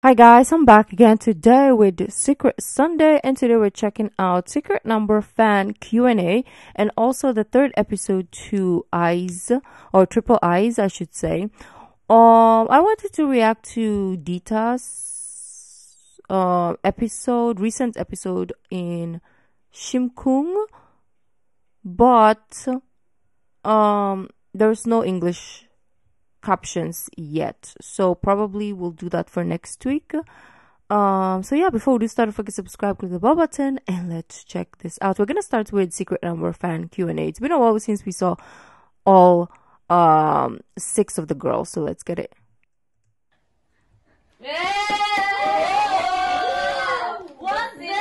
Hi guys, I'm back again today with Secret Sunday, and today we're checking out Secret Number fan Q&A and also the third episode to Iz, or Triple Iz I should say. I wanted to react to Dita's recent episode in Shimkung, but there's no English captions yet, so probably we'll do that for next week. So yeah, before we do start, if you can subscribe, click the bell button, and let's check this out. We're gonna start with Secret Number fan Q&A. It's been a while since we saw all 6 of the girls, so let's get it. What's this?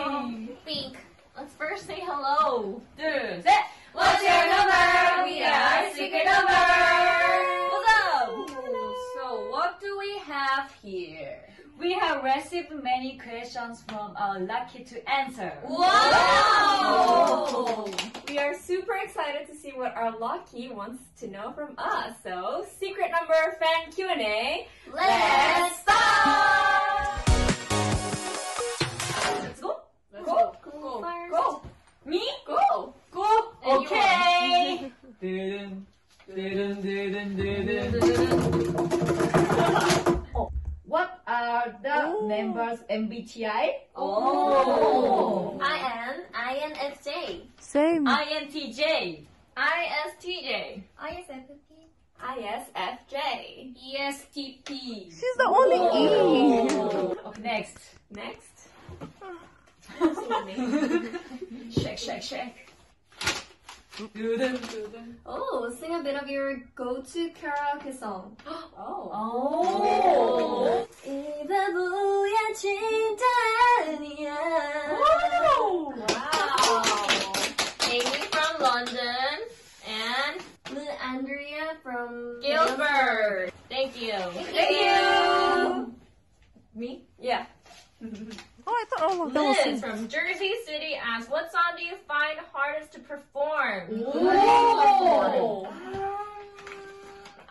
Pink, pink. Let's first say hello. Dude, what's your number? Secret number! What's up? Hello. So what do we have here? We have received many questions from our lucky to answer. Wow! We are super excited to see what our lucky wants to know from us. So Secret Number fan Q&A. Let's start! Let's go. Let's go. Go. Go. Go. Me? Go. Go. Okay. What are the members MBTI? Oh, IN, INFJ, same, INTJ, ISTJ, ISFP, ISFJ, ESTP. She's the only E. Okay, next. Shake. Oh, sing a bit of your go-to karaoke song. Oh. Oh. Wow. Amy from London and Andrea from Gilbert. Thank you. Me? Yeah. Oh, I thought all of those. Liz from Jersey City asks, what song do you find hardest to perform? Whoa.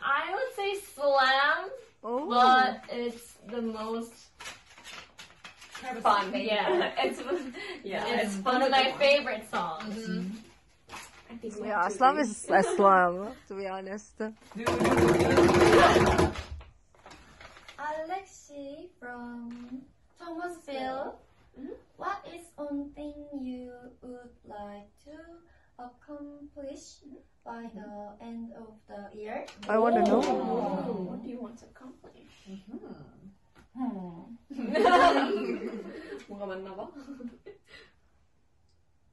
I would say Slam, but it's the most fun. Yeah, it's one of my favorite songs. Mm-hmm. I think Slam is a Slam, to be honest. Alexi from Thomasville, what is one thing you would like to accomplish by the end of the year? I want to know. What do you want to accomplish?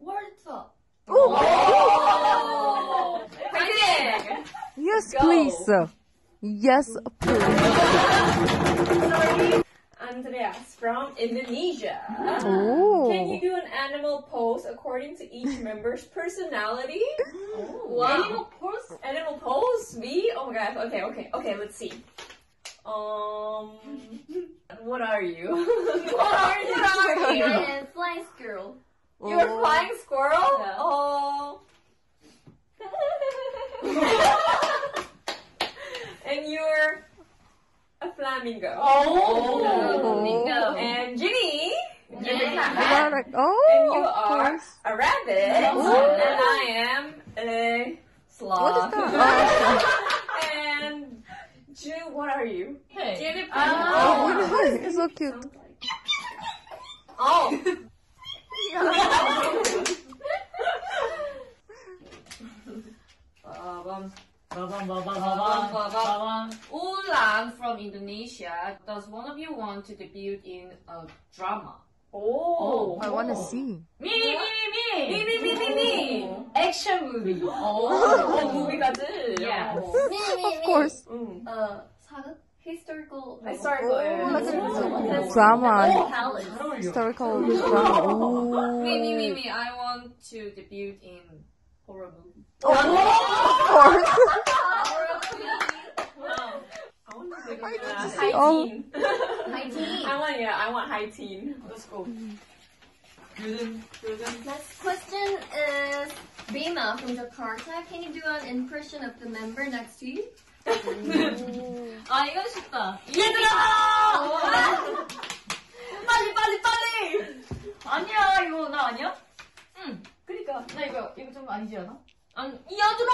World Talk. Oh! Yes, please. Yes, please. Andreas from Indonesia. Ooh. Can you do an animal pose according to each member's personality? Wow. Animal pose? Me? Oh my god. Okay. Let's see. What are you? What are you? I'm a flying squirrel. Oh. You're a flying squirrel? Yeah. Oh. And you're a flamingo. Oh, flamingo. And Ginny. And you are a rabbit. Oh. And I am a sloth. What is that? And Ju, what are you? Hey. Juniper. Oh, it's so cute. Oh. Ulan from Indonesia. Does one of you want to debut in a drama? Oh, I want to see. Me. Action movie. Oh, movie 같은. Yeah. Of course. Historical drama. Historical drama. Me. I want to debut in horror movie. Oh, of course. Wow. I want to go high teen. I want high teen. Let's go. Next question is Bima from Jakarta. Can you do an impression of the member next to you? 아 이건 쉽다. 얘들아! 빨리 빨리 빨리! 아니야 이거 나 아니야? 응. 그러니까 나 이거 좀 아니지 않아? 아니 얘들아!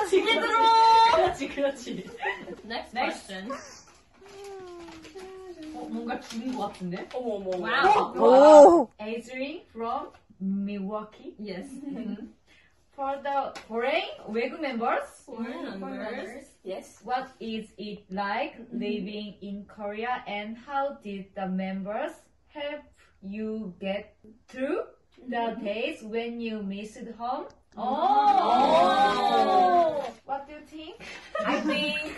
그렇지 얘들아! 그렇지 그렇지. Next question. 뭔가 죽은 것 같은데? 어머 어머. 와우. Adrian from Milwaukee. Yes. For the foreign members. Yes. What is it like living in Korea, and how did the members help you get through the days when you missed home? Oh. Oh. What do you think? I think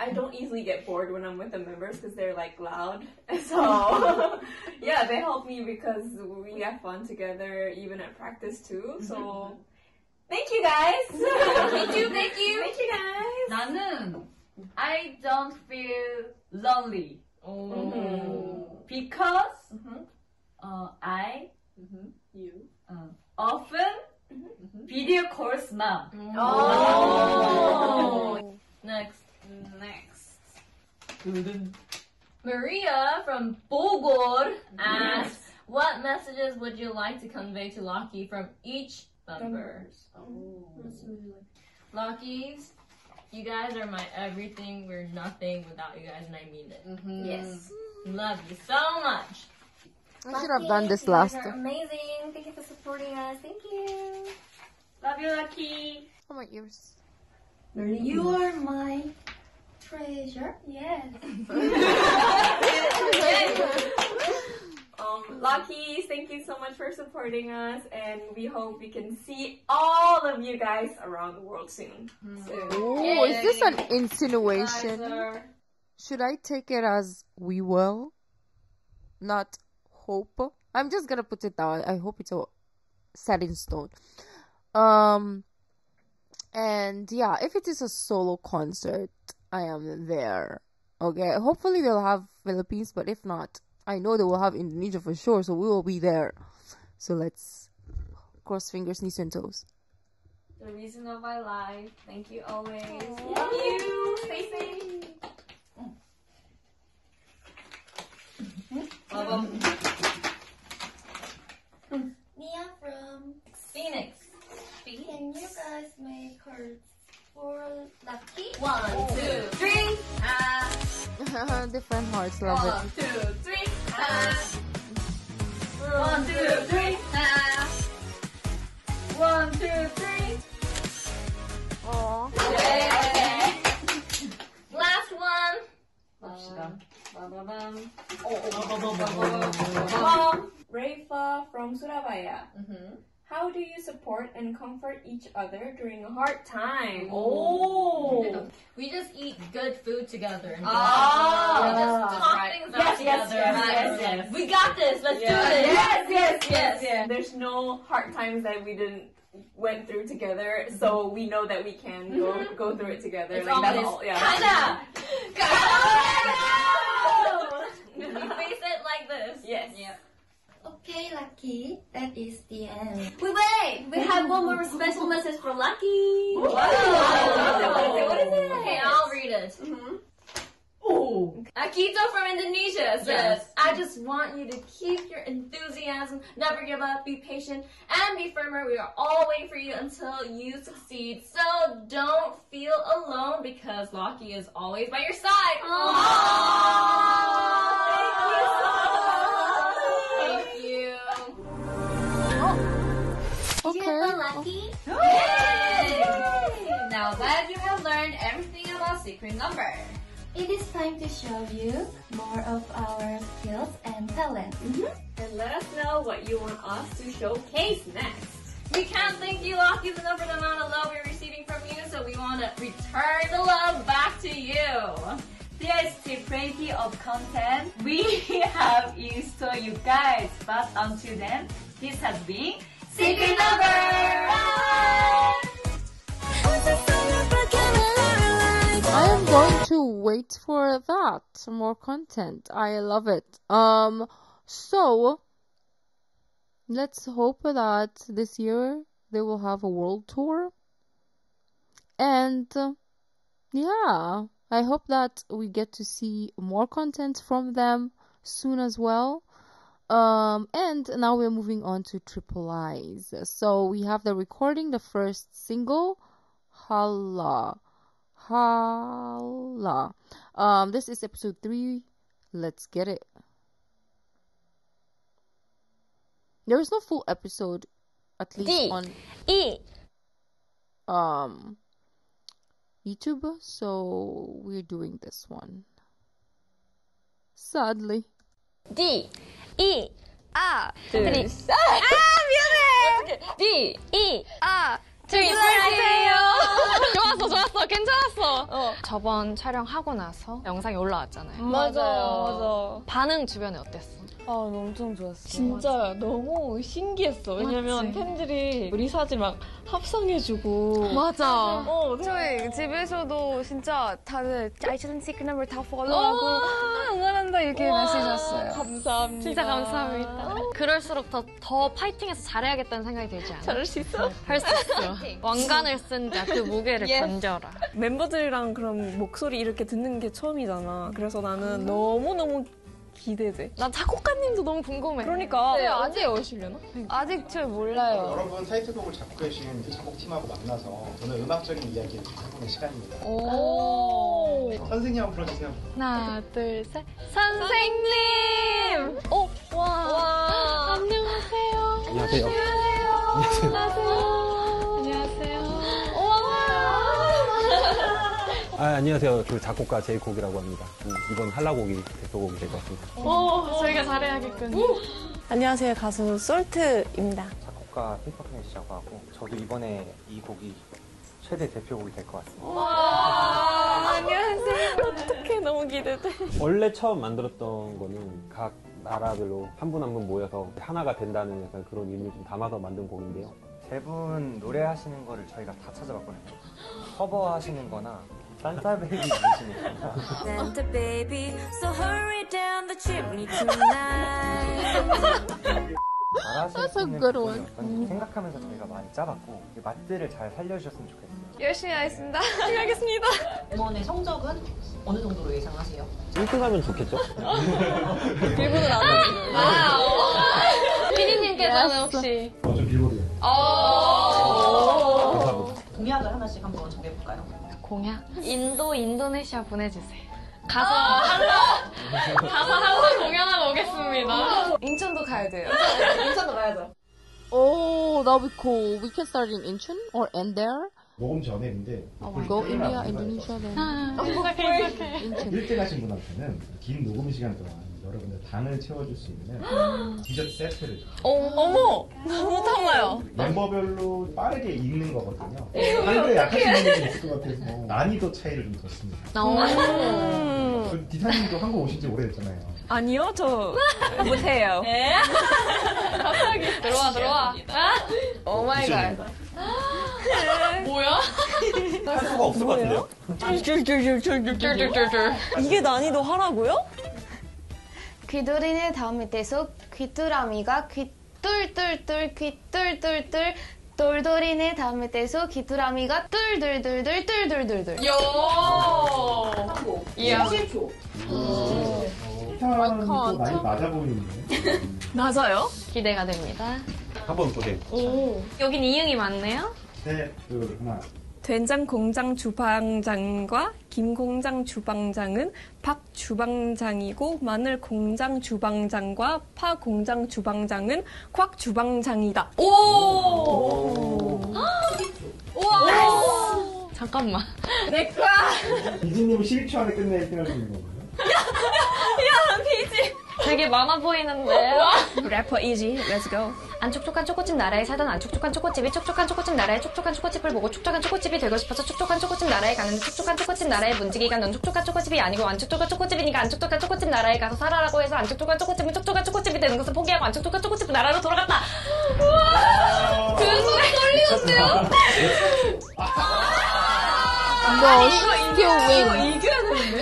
I don't easily get bored when I'm with the members because they're like loud. So yeah, they help me because we have fun together even at practice too. So thank you guys. Thank you guys. 나는 I don't feel lonely. Because I you often video calls mom. Oh. Next. Maria from Bogor asks, what messages would you like to convey to Lucky from each member? Oh. Luckies, you guys are my everything. We're nothing without you guys, and I mean it. Yes. Love you so much. I should have done this last time. Amazing. Thank you for supporting us. Thank you. Love you, Lucky. Oh my ears. You are my treasure. Yes. Luckies, thank you so much for supporting us, and we hope we can see all of you guys around the world soon. Oh, is this an insinuation? Should I take it as we will, not hope? I'm just gonna put it down. I hope it's all set in stone. And yeah, if it is a solo concert, I am there. Okay, hopefully they'll have Philippines, but if not, I know they will have Indonesia for sure, so we will be there. So let's cross fingers, knees and toes. The reason of my life. Thank you always. Aww. Love you. Stay safe. Love them. Nia from Phoenix. Can you guys make cards for Lucky? 1, 2, 3, ah! Different hearts, love it. 1, 2, 3, ah! 1, 2, 3, ah! 1, 2, 3! Aww. Yeah. Last one! Rafa from Surabaya. How do you support and comfort each other during a hard time? Oh! We just eat good food together. And we just talk things out together. Yes. We got this. Let's do this. Yes. There's no hard times that we didn't went through together, so we know that we can go through it together. It's like that's all. Yeah. Go! We face it like this. Yes. Yeah. Okay, Lucky, that is the end. We have one more special message for Lucky. What is it? Okay, I'll read it. Akito from Indonesia says, I just want you to keep your enthusiasm, never give up, be patient, and be firmer. We are all waiting for you until you succeed. So don't feel alone because Lucky is always by your side. Aww. Okay. Lucky. Yay! Now that you have learned everything about Secret Number, it is time to show you more of our skills and talent. And let us know what you want us to showcase next. We can't thank you, Lucky, enough for the amount of love we're receiving from you, so we want to return the love back to you. There is the variety of content we have in store, you guys, but until then, this has been Secret Number! I am going to wait for that. More content. I love it. So let's hope that this year they will have a world tour. And yeah, I hope that we get to see more content from them soon as well. And now we're moving on to Triple Iz. So we have the recording, the first single, Halla Halla. This is episode 3. Let's get it. There is no full episode, at least on YouTube, so we're doing this one, sadly. D-E-R-3 music! D-E-R-3 좋았어, 좋았어, 괜찮았어! 저번 촬영하고 나서 영상이 올라왔잖아요. 맞아요. 반응 주변에 어땠어? 아, 엄청 좋았어. 진짜 맞아. 너무 신기했어. 왜냐면 맞지? 팬들이 우리 사진 막 합성해주고. 맞아. 저희 집에서도 진짜 다들 아이처럼 Secret Number 다 follow 하고 응원한다 이렇게 메시지 왔어요. 감사합니다. 진짜 감사합니다. 그럴수록 더 파이팅해서 잘해야겠다는 생각이 들지 않아? 잘할 수 있어? 할 수 있어. 왕관을 쓴 자 그 무게를 던져라. 멤버들이랑 그럼 목소리 이렇게 듣는 게 처음이잖아. 그래서 나는 너무너무 기대돼. 난 작곡가님도 너무 궁금해. 그러니까. 네, 아직 오시려나? 아직 잘 몰라요. 여러분 타이틀곡을 작곡해 주신 작곡팀하고 만나서 저는 음악적인 이야기를 해보는 시간입니다. 오. 선생님 한번 불러주세요. 하나, 둘, 셋. 선생님! 오! 와. 와. 안녕하세요. 안녕하세요. 안녕하세요. 안녕하세요. 안녕하세요. 아, 안녕하세요. 그 작곡가 제이콕이라고 합니다. 이번 한라곡이 대표곡이 될 것 같습니다. 오, 저희가 잘해야겠군요. 안녕하세요. 가수 솔트입니다. 작곡가 힙합팬이시라고 하고 저도 이번에 이 곡이 최대 대표곡이 될 것 같습니다. 와, 안녕하세요. 어떡해, 너무 기대돼. 원래 처음 만들었던 거는 각 나라별로 한 분 한 분 모여서 하나가 된다는 약간 그런 의미를 좀 담아서 만든 곡인데요. 대부분 노래하시는 거를 저희가 다 찾아봤거든요. 커버하시는 거나 산타 베이비 보시니까. Santa baby, so hurry down the chimney tonight. 잘하시는 분이 어떤지 생각하면서 저희가 많이 짜봤고 맛들을 잘 살려주셨으면 좋겠어요. 열심히 하겠습니다. 열심히 하겠습니다. 이번에 성적은 어느 정도로 예상하세요? 1등하면 좋겠죠? 빌보드 나눠주세요. 피디님께서는 혹시? 완전 빌보드요. 공약을 하나씩 한번 정해볼까요? 공약? 인도네시아 보내주세요. 가서 한라 공연하고 오겠습니다. 인천도 가야 돼요. 인천도 가야죠. Oh, that would be cool. We can start in Incheon or end there. 모금 전에인데 go India, Indonesia then. 인천. 1등 하신 분한테는 긴 녹음 시간 동안 여러분들 당을 채워줄 수 있는 디저트 세트를. 어머! 너무 탐나요. 멤버별로 빠르게 익는 거거든요. 한글에 약하신 분들이 있을 것 같아서 난이도 차이를 좀 뒀습니다. 디사님도 한국 오신 지 오래됐잖아요. 아니요, 저 못해요. 갑자기 들어와. 오 마이 갓. 뭐야? 할 수가 없을 것 같은데요? 이게 난이도 하라고요? 귀돌이는 다음에 대소 귀뚜라미가 귀뚤뚤뚤 귀뚤뚤뚤 돌돌이는 다음에 대소 귀뚜라미가 뚤뚤뚤뚤뚤뚤뚤. 이야. 30초. 기타는 또 많이 낮아 보이는데. 낮아요? 기대가 됩니다. 한번 보세요. 여긴 이응이 맞네요? 네, 둘, 하나. 된장 공장 주방장과 김 공장 주방장은 박 주방장이고 마늘 공장 주방장과 파 공장 주방장은 곽 주방장이다. 오! 와! 잠깐만. 내 거야. 이진님 11초 안에 끝내야 되는 건가요? 야, 비지. 되게 많아 보이는데. 래퍼 이지, let's go. 안 촉촉한 초코집 나라에 살던 안 촉촉한 초코집이 촉촉한 초코집 나라의 촉촉한 초코집을 보고 촉촉한 초코집이 되고 싶어서 촉촉한 초코집 나라에 가는데 촉촉한 초코집 나라의 문지기가 넌 촉촉한 초코집이 아니고 안 촉촉한 초코집이니까 안 촉촉한 초코집 나라에 가서 살아라고 해서 안 촉촉한 초코집은 촉촉한 초코집이 되는 것을 포기하고 안 촉촉한 초코집 나라로 돌아갔다. 우와! 그 소리 떨리는데요? No, still win.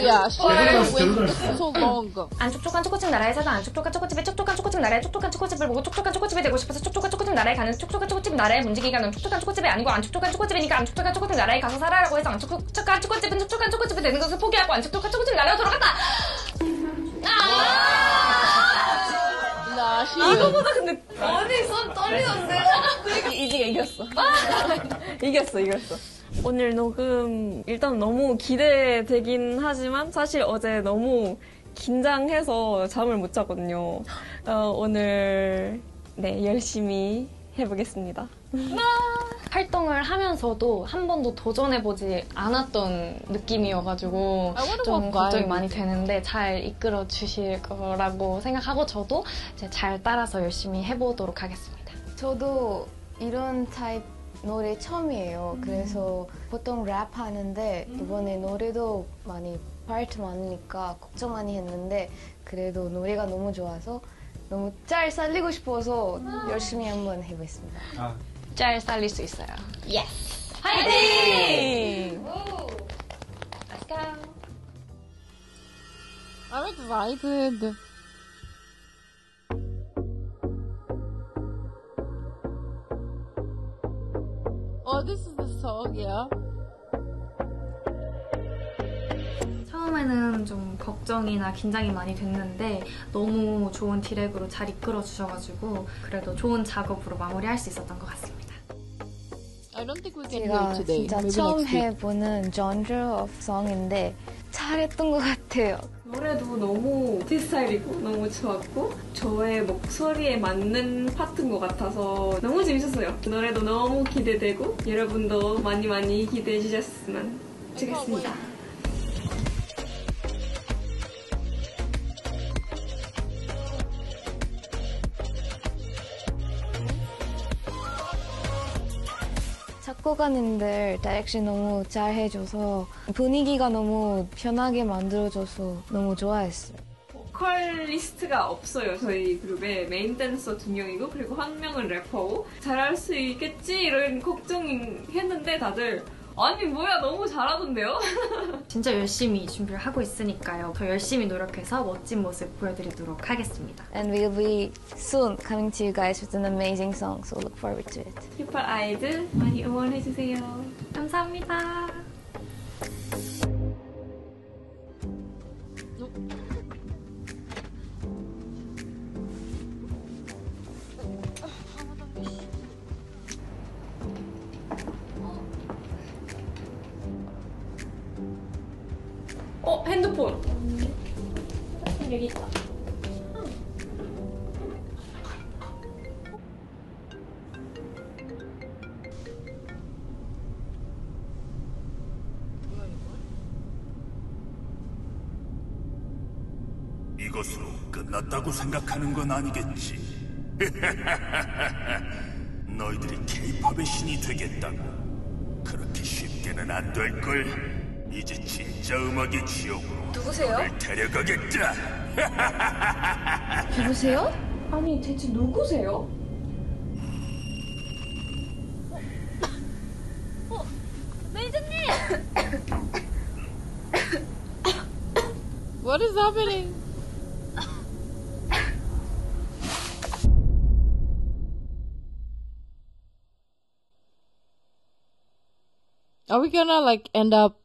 Yeah, still win. It's so long. 안 촉촉한 초코칩 나라에 살아 안 촉촉한 초코칩에 촉촉한 초코칩 나라에 촉촉한 초코칩을 보고 촉촉한 초코칩이 되고 싶어서 촉촉한 초코칩 나라에 가는 촉촉한 초코칩 나라의 문지기가 넌 촉촉한 초코칩이 아니고 안 촉촉한 초코칩이니까 안 촉촉한 초코칩 나라에 가서 살아라고 해서 안 촉촉한 초코칩은 촉촉한 초코칩이 되는 것을 포기하고 안 촉촉한 초코칩 나라로 돌아갔다. 이거보다 근데 많이 손 떨리던데요? 이지가 이겼어. 이겼어. 오늘 녹음 일단 너무 기대되긴 하지만 사실 어제 너무 긴장해서 잠을 못 잤거든요. 오늘 네 열심히 해보겠습니다. 활동을 하면서도 한 번도 도전해보지 않았던 느낌이어가지고 좀 걱정이 많이 되는데 잘 이끌어 주실 거라고 생각하고 저도 이제 잘 따라서 열심히 해보도록 하겠습니다. 저도 이런 타입 노래 처음이에요. 그래서 보통 랩 하는데 이번에 노래도 많이 파트 많으니까 걱정 많이 했는데 그래도 노래가 너무 좋아서 너무 잘 살리고 싶어서 열심히 한번 해보겠습니다. 잘 살릴 수 있어요. 예스! 화이팅! Let's go! I'm excited. Oh, this is the song, yeah? 처음에는 좀 걱정이나 긴장이 많이 됐는데 너무 좋은 디렉으로 잘 이끌어 주셔가지고 그래도 좋은 작업으로 마무리할 수 있었던 것 같습니다. 제가 진짜 처음 해보는 genre of song인데 잘했던 것 같아요. 노래도 너무 제 스타일이고 너무 좋았고 저의 목소리에 맞는 파트인 것 같아서 너무 재밌었어요. 노래도 너무 기대되고 여러분도 많이 기대해 주셨으면 좋겠습니다. 작곡가님들 다이렉션 너무 잘 해줘서 분위기가 너무 편하게 만들어줘서 너무 좋아했어요. 보컬리스트가 없어요. 저희 그룹에 메인 댄서 2명이고 그리고 1명은 래퍼고 잘할 수 있겠지 이런 걱정했는데 다들 아니 뭐야 너무 잘하던데요? 진짜 열심히 준비를 하고 있으니까요. 더 열심히 노력해서 멋진 모습 보여드리도록 하겠습니다. And we'll be soon coming to you guys with an amazing song, so look forward to it. Triple Iz 많이 응원해주세요. 감사합니다. 핸드폰. 여기 있다. 이것으로 끝났다고 생각하는 건 아니겠지. 너희들이 K-POP의 신이 되겠다고. 그렇게 쉽게는 안 될걸. 이제 진짜 음악의 지옥으로 누구세요? 널 데려가겠다. 누구세요? 아니 대체 누구세요? 매니저님! What is happening? Are we gonna like end up?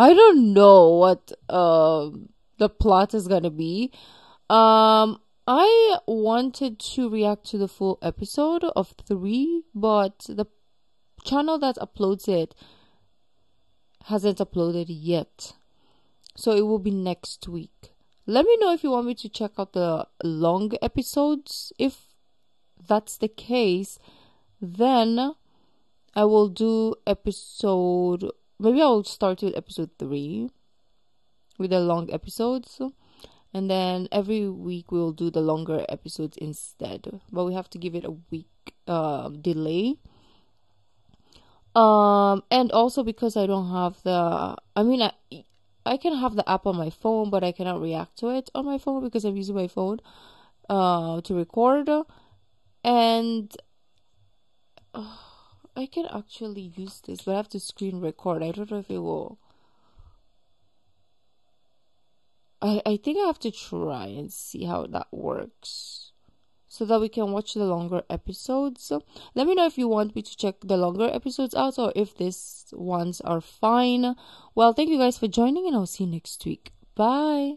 I don't know what the plot is gonna be. I wanted to react to the full episode of 3, but the channel that uploads it hasn't uploaded yet. So it will be next week. Let me know if you want me to check out the long episodes. If that's the case, then I will do episode... Maybe I'll start with episode 3 with the long episodes, and then every week we'll do the longer episodes instead. But we have to give it a week delay. And also because I don't have the... I mean, I can have the app on my phone, but I cannot react to it on my phone because I'm using my phone to record. And... I can actually use this, but I have to screen record. I don't know if it will. I think I have to try and see how that works, so that we can watch the longer episodes. Let me know if you want me to check the longer episodes out, or if these ones are fine. Well, thank you guys for joining, and I'll see you next week. Bye!